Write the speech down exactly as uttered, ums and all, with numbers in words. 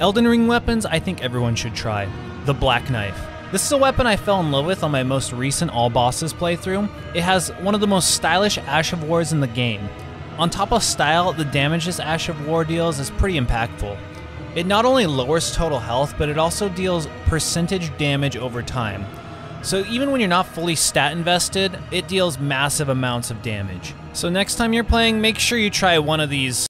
Elden Ring weapons I think everyone should try. The Black Knife. This is a weapon I fell in love with on my most recent All Bosses playthrough. It has one of the most stylish Ash of Wars in the game. On top of style, the damage this Ash of War deals is pretty impactful. It not only lowers total health, but it also deals percentage damage over time. So even when you're not fully stat invested, it deals massive amounts of damage. So next time you're playing, make sure you try one of these.